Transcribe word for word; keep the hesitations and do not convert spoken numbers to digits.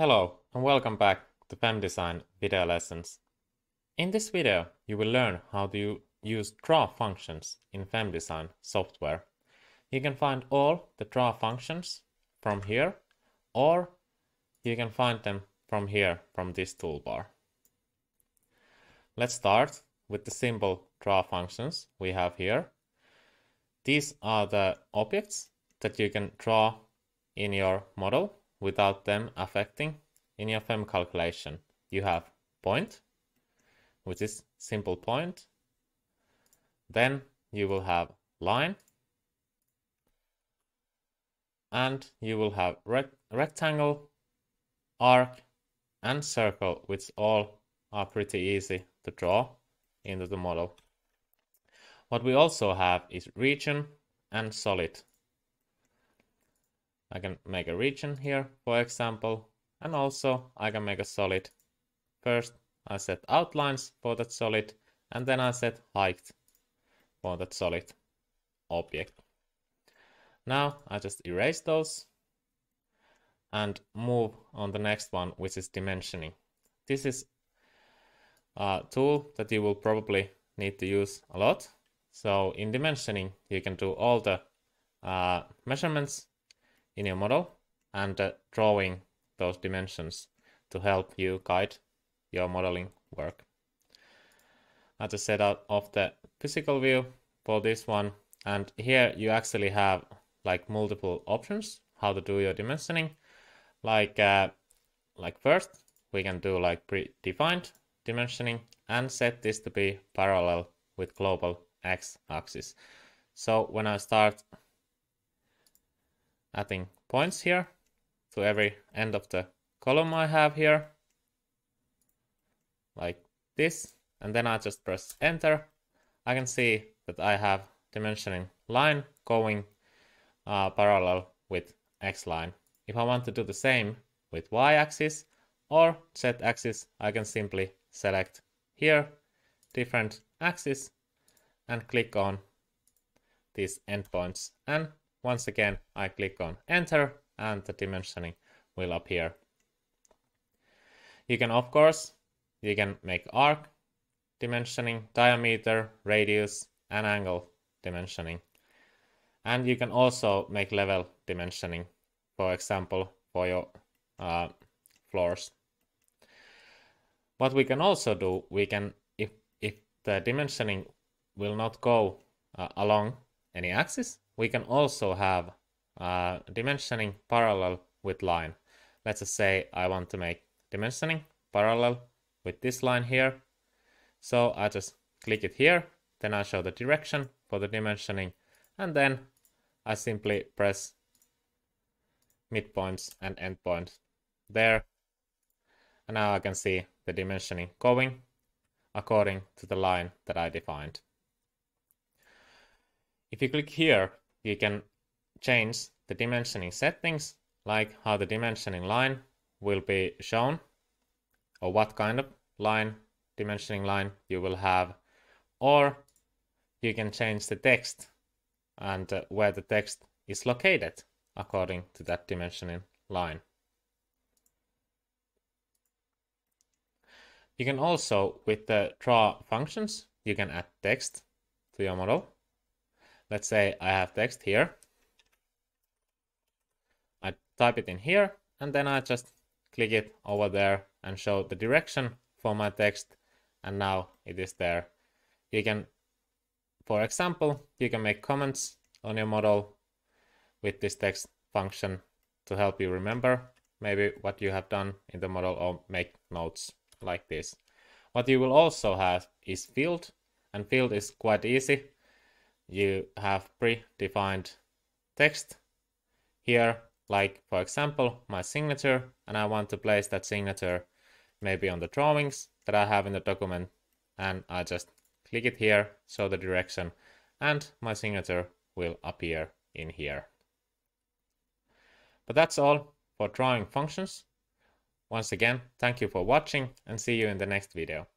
Hello and welcome back to F E M Design video lessons. In this video you will learn how to use draw functions in F E M Design software. You can find all the draw functions from here, or you can find them from here, from this toolbar. Let's start with the simple draw functions we have here. These are the objects that you can draw in your model without them affecting in your F E M calculation. You have point, which is simple point. Then you will have line. And you will have rect rectangle, arc and circle, which all are pretty easy to draw into the model. What we also have is region and solid. I can make a region here, for example, and also I can make a solid. First I set outlines for that solid, and then I set height for that solid object. Now I just erase those and move on the next one, which is dimensioning. This is a tool that you will probably need to use a lot. So in dimensioning you can do all the uh, measurements in your model and uh, drawing those dimensions to help you guide your modeling work. I just set out of the physical view for this one, and here you actually have like multiple options how to do your dimensioning. Like uh, like first we can do like predefined dimensioning and set this to be parallel with global x-axis. So when I start adding points here to every end of the column I have here, like this, and then I just press enter, I can see that I have dimensioning line going uh, parallel with X line. If I want to do the same with Y axis or Z axis, I can simply select here different axis and click on these endpoints, and once again, I click on enter and the dimensioning will appear. You can, of course, you can make arc dimensioning, diameter, radius and angle dimensioning. And you can also make level dimensioning, for example, for your uh, floors. What we can also do, we can, if, if the dimensioning will not go uh, along any axis, we can also have uh, dimensioning parallel with line. Let's just say I want to make dimensioning parallel with this line here. So I just click it here, then I show the direction for the dimensioning, and then I simply press midpoints and endpoints there. And now I can see the dimensioning going according to the line that I defined. If you click here, you can change the dimensioning settings, like how the dimensioning line will be shown, or what kind of line, dimensioning line you will have, or you can change the text and uh, where the text is located according to that dimensioning line. You can also, with the draw functions, you can add text to your model. Let's say I have text here. I type it in here and then I just click it over there and show the direction for my text, and now it is there. You can, for example, you can make comments on your model with this text function to help you remember maybe what you have done in the model, or make notes like this. What you will also have is field, and field is quite easy. You have predefined text here, like for example my signature, and I want to place that signature maybe on the drawings that I have in the document, and I just click it here, show the direction, and my signature will appear in here. But that's all for drawing functions. Once again, thank you for watching and see you in the next video.